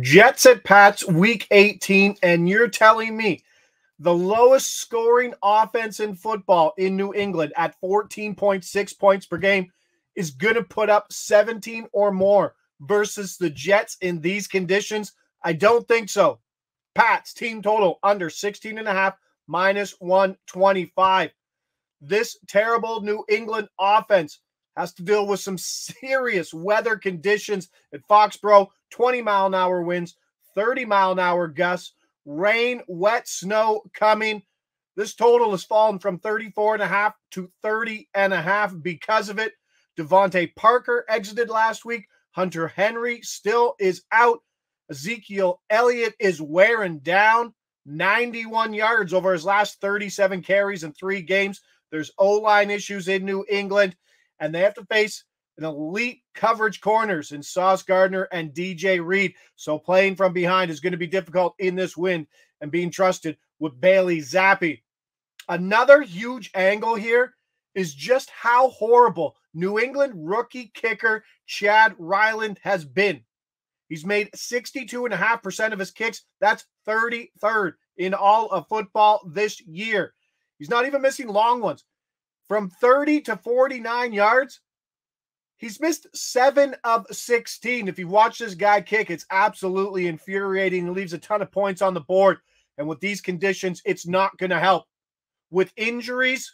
Jets at Pats, Week 18, and you're telling me the lowest scoring offense in football in New England at 14.6 points per game is going to put up 17 or more versus the Jets in these conditions? I don't think so. Pats, team total under 16.5, minus 125. This terrible New England offense has to deal with some serious weather conditions at Foxborough, 20-mile-an-hour winds, 30-mile-an-hour gusts, rain, wet snow coming. This total has fallen from 34.5 to 30.5 because of it. Devontae Parker exited last week. Hunter Henry still is out. Ezekiel Elliott is wearing down, 91 yards over his last 37 carries in 3 games. There's O-line issues in New England, and they have to face an elite coverage corners in Sauce Gardner and DJ Reed. So playing from behind is going to be difficult in this wind, and being trusted with Bailey Zappe. Another huge angle here is just how horrible New England rookie kicker Chad Ryland has been. He's made 62.5% of his kicks. That's 33rd in all of football this year. He's not even missing long ones. From 30 to 49 yards, he's missed 7 of 16. If you watch this guy kick, it's absolutely infuriating. It leaves a ton of points on the board. And with these conditions, it's not going to help. With injuries,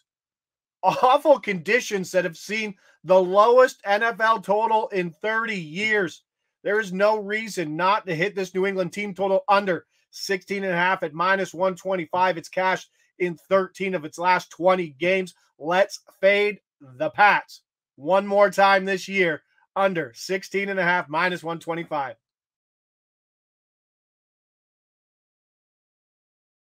awful conditions that have seen the lowest NFL total in 30 years, there is no reason not to hit this New England team total under 16.5 at minus 125. It's cashed in 13 of its last 20 games. Let's fade the Pats one more time this year, under 16.5, minus 125.